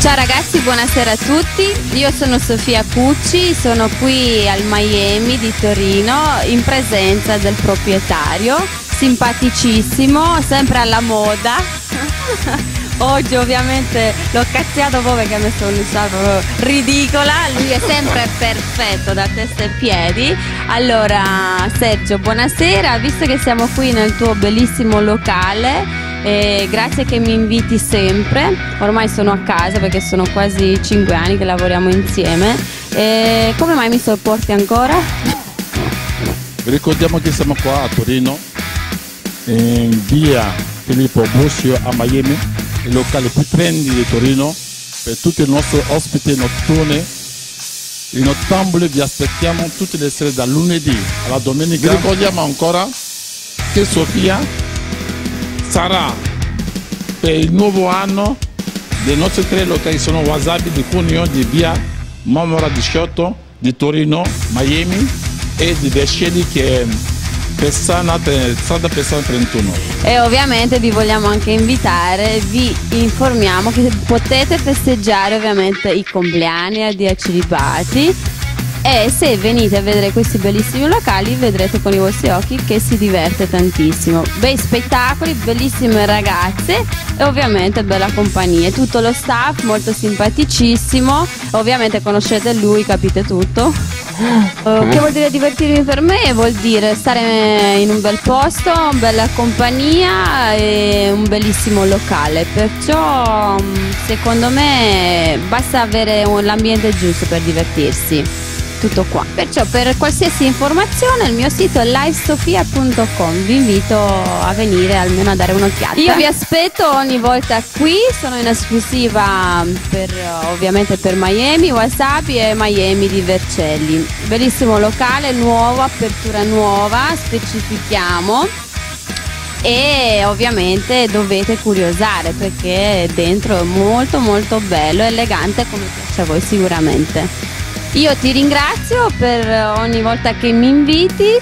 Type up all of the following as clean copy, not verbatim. Ciao ragazzi, buonasera a tutti. Io sono Sofia Cucci, sono qui al Miami di Torino in presenza del proprietario, simpaticissimo, sempre alla moda. Oggi ovviamente l'ho cazziato proprio perché ha messo un sacco ridicola, lui è sempre perfetto da testa e piedi. Allora Sergio, buonasera, visto che siamo qui nel tuo bellissimo locale, grazie che mi inviti sempre, ormai sono a casa perché sono quasi 5 anni che lavoriamo insieme. Come mai mi sopporti ancora? Vi ricordiamo che siamo qua a Torino, in via Filippo Burzio a Miami, il locale più trendy di Torino. Per tutti i nostri ospiti notturni, i nottambuli vi aspettiamo tutte le sere da lunedì alla domenica. Vi ricordiamo ancora che Sofia sarà per il nuovo anno dei nostri 3 locali, sono Wasabi di Cunio, di via Mamora 18 di Torino, Miami, e di Vercelli che è Persana, strada Persana 31. E ovviamente vi vogliamo anche invitare, vi informiamo che potete festeggiare ovviamente i compleanni a Dia Cilibati. E se venite a vedere questi bellissimi locali vedrete con i vostri occhi che si diverte tantissimo. Bei spettacoli, bellissime ragazze e ovviamente bella compagnia. Tutto lo staff molto simpaticissimo, ovviamente conoscete lui, capite tutto. Che vuol dire divertirmi per me? Vuol dire stare in un bel posto, una bella compagnia e un bellissimo locale. Perciò secondo me basta avere l'ambiente giusto per divertirsi. Tutto qua, perciò per qualsiasi informazione il mio sito è livesofia.com, vi invito a venire almeno a dare un'occhiata. Io vi aspetto ogni volta qui, sono in esclusiva per, ovviamente per Miami, Wasabi e Miami di Vercelli, bellissimo locale nuovo, apertura nuova, specifichiamo. E ovviamente dovete curiosare perché dentro è molto molto bello, elegante come piace a voi sicuramente. Io ti ringrazio per ogni volta che mi inviti,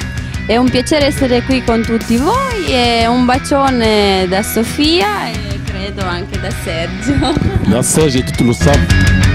è un piacere essere qui con tutti voi e un bacione da Sofia e credo anche da Sergio. Da Sergio, tutto lo sa.